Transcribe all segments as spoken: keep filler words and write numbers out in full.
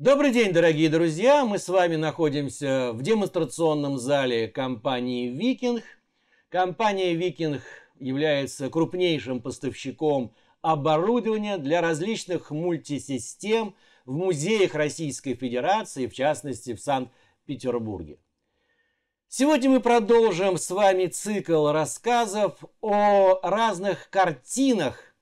Добрый день, дорогие друзья! Мы с вами находимся в демонстрационном зале компании «Викинг». Компания «Викинг» является крупнейшим поставщиком оборудования для различных мультисистем в музеях Российской Федерации, в частности, в Санкт-Петербурге. Сегодня мы продолжим с вами цикл рассказов о разных картинах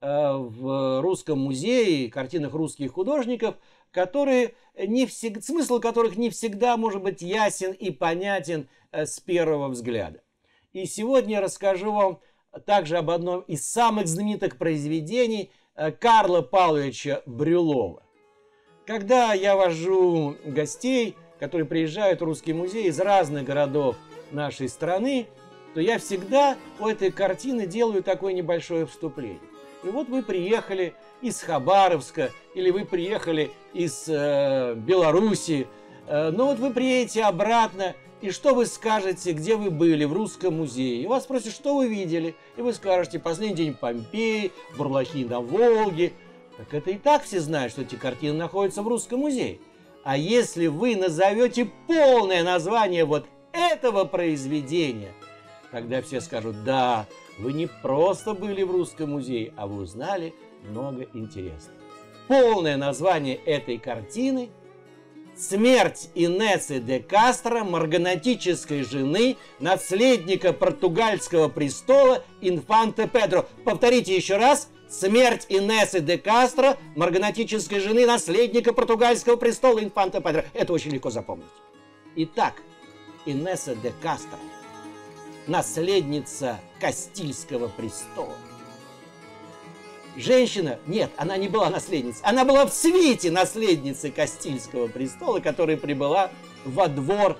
в Русском музее, картинах русских художников, которые не всег... смысл которых не всегда может быть ясен и понятен с первого взгляда. И сегодня я расскажу вам также об одном из самых знаменитых произведений Карла Павловича Брюллова. Когда я вожу гостей, которые приезжают в Русский музей из разных городов нашей страны, то я всегда у этой картины делаю такое небольшое вступление. И вот вы приехали из Хабаровска, или вы приехали из э, Беларуси, э, но вот вы приедете обратно, и что вы скажете, где вы были, в Русском музее? И вас спросят, что вы видели, и вы скажете: «Последний день Помпеи», «Бурлаки на Волге». Так это и так все знают, что эти картины находятся в Русском музее. А если вы назовете полное название вот этого произведения, тогда все скажут: «Да, вы не просто были в Русском музее, а вы узнали много интересного». Полное название этой картины: «Смерть Инессы де Кастро, марганатической жены, наследника португальского престола Инфанте Педро». Повторите еще раз: «Смерть Инессы де Кастро, марганатической жены, наследника португальского престола Инфанте Педро». Это очень легко запомнить. Итак, Инесса де Кастро, наследница Кастильского престола. Женщина, нет, она не была наследницей, она была в свите наследницы Кастильского престола, которая прибыла во двор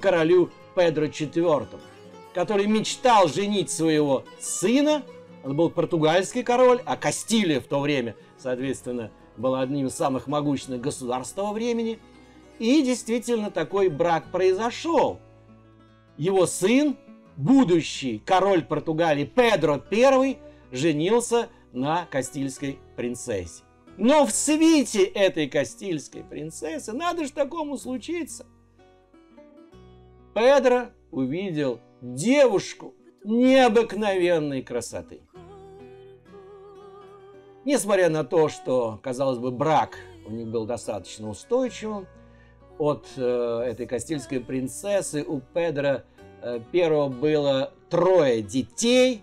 королю Педру четвёртому, который мечтал женить своего сына. Он был португальский король, а Кастилия в то время, соответственно, была одним из самых могущественных государств того времени. И действительно такой брак произошел. Его сын, будущий король Португалии Педро первый, женился на кастильской принцессе. Но в свите этой кастильской принцессы, надо же такому случиться, Педро увидел девушку необыкновенной красоты. Несмотря на то, что, казалось бы, брак у них был достаточно устойчивым, от э, этой кастильской принцессы у Педро Первого было трое детей,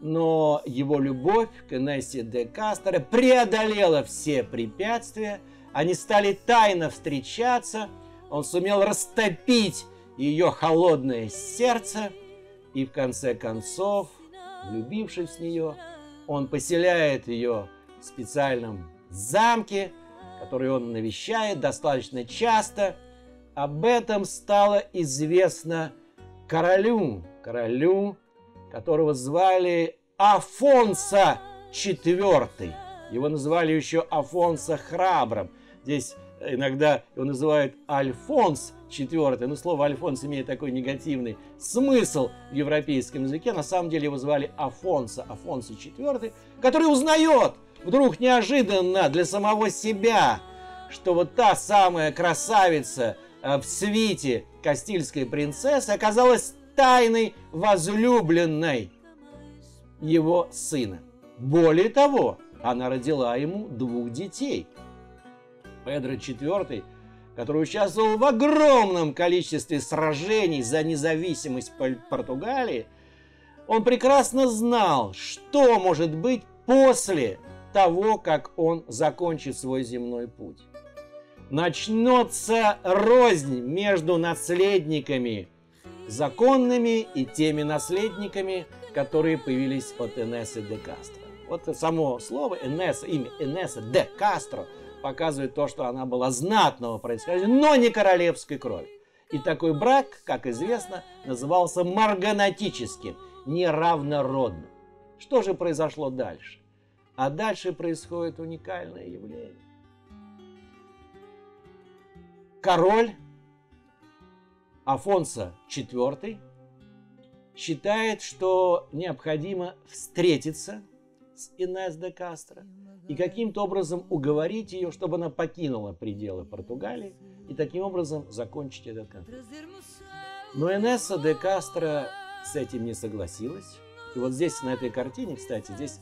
но его любовь к Инессе де Кастро преодолела все препятствия. Они стали тайно встречаться, он сумел растопить ее холодное сердце, и в конце концов, влюбившись в нее, он поселяет ее в специальном замке, который он навещает достаточно часто. Об этом стало известно королю, королю, которого звали Афонса четвёртого. Его называли еще Афонса Храбрым. Здесь иногда его называют Альфонс четвёртый. Но слово «Альфонс» имеет такой негативный смысл в европейском языке. На самом деле его звали Афонса, Афонса четвёртый, который узнает вдруг неожиданно для самого себя, что вот та самая красавица в свите кастильской принцессы оказалась тайной возлюбленной его сына. Более того, она родила ему двух детей. Педро четвёртый, который участвовал в огромном количестве сражений за независимость Португалии, он прекрасно знал, что может быть после того, как он закончит свой земной путь. Начнется рознь между наследниками законными и теми наследниками, которые появились от Инессы де Кастро. Вот само слово Инесса, имя Инесса де Кастро показывает то, что она была знатного происхождения, но не королевской крови. И такой брак, как известно, назывался марганатическим, неравнородным. Что же произошло дальше? А дальше происходит уникальное явление. Король Афонса четвёртый считает, что необходимо встретиться с с Инесс де Кастро и каким-то образом уговорить ее, чтобы она покинула пределы Португалии, и таким образом закончить этот конфликт. Но Инесса де Кастро с этим не согласилась. И вот здесь, на этой картине, кстати, здесь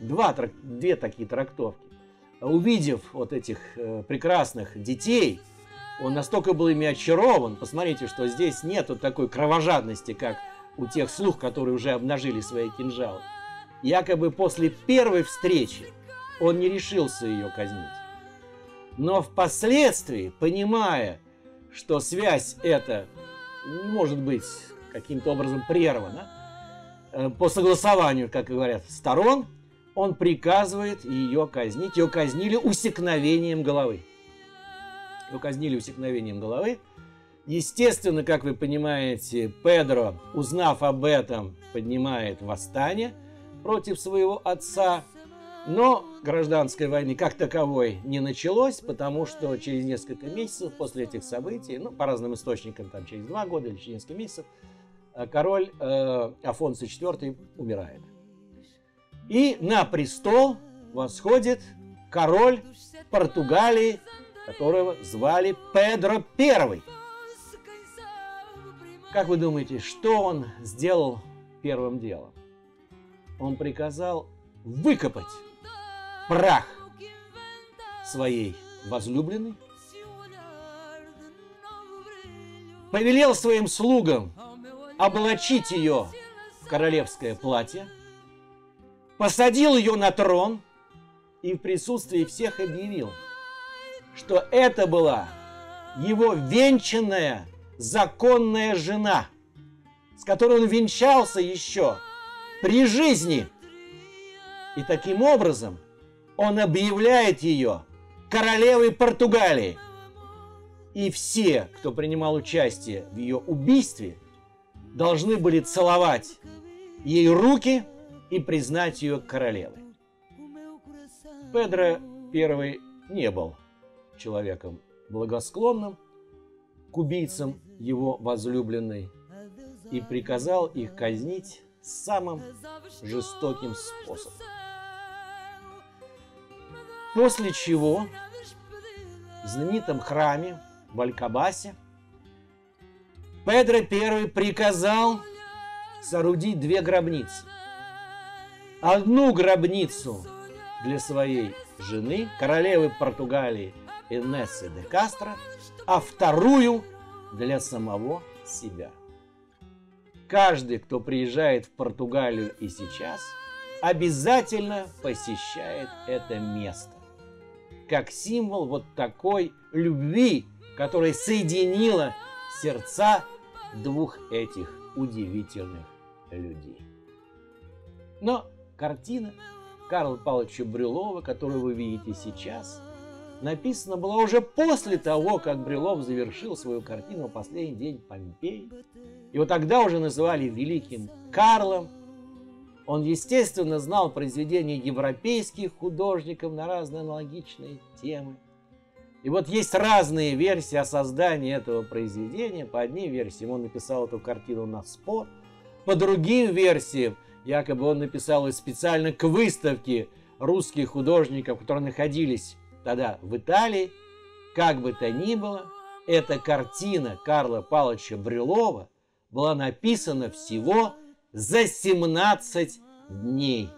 два, две такие трактовки. Увидев вот этих прекрасных детей, он настолько был ими очарован. Посмотрите, что здесь нет вот такой кровожадности, как у тех слуг, которые уже обнажили свои кинжалы. Якобы после первой встречи он не решился ее казнить. Но впоследствии, понимая, что связь эта может быть каким-то образом прервана, по согласованию, как говорят, сторон, он приказывает ее казнить. Ее казнили усекновением головы. Ее казнили усекновением головы. Естественно, как вы понимаете, Педро, узнав об этом, поднимает восстание против своего отца. Но гражданской войны как таковой не началось, потому что через несколько месяцев после этих событий, ну, по разным источникам, там через два года или через несколько месяцев, король э, Афонсу четвёртый умирает. И на престол восходит король Португалии, которого звали Педро Первый. Как вы думаете, что он сделал первым делом? Он приказал выкопать прах своей возлюбленной, повелел своим слугам облачить ее в королевское платье, посадил ее на трон и в присутствии всех объявил, что это была его венчанная законная жена, с которой он венчался еще при жизни. И таким образом он объявляет ее королевой Португалии. И все, кто принимал участие в ее убийстве, должны были целовать ей руки и признать ее королевой. Педро Первый не был человеком благосклонным к убийцам его возлюбленной и приказал их казнить самым жестоким способом. После чего в знаменитом храме в Алькабасе Педро Первый приказал соорудить две гробницы. Одну гробницу для своей жены, королевы Португалии Инессы де Кастро, а вторую для самого себя. Каждый, кто приезжает в Португалию и сейчас, обязательно посещает это место, как символ вот такой любви, которая соединила сердца двух этих удивительных людей. Но картина Карла Павловича Брюллова, которую вы видите сейчас, написана была уже после того, как Брюллов завершил свою картину «Последний день Помпеи». Его тогда уже называли Великим Карлом. Он, естественно, знал произведения европейских художников на разные аналогичные темы. И вот есть разные версии о создании этого произведения. По одним версиям он написал эту картину на спор. По другим версиям, якобы он написал ее специально к выставке русских художников, которые находились тогда в Италии. Как бы то ни было, эта картина Карла Павловича Брюллова была написана всего за семнадцать дней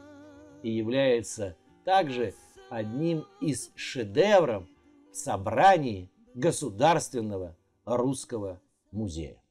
и является также одним из шедевров собрании Государственного русского музея.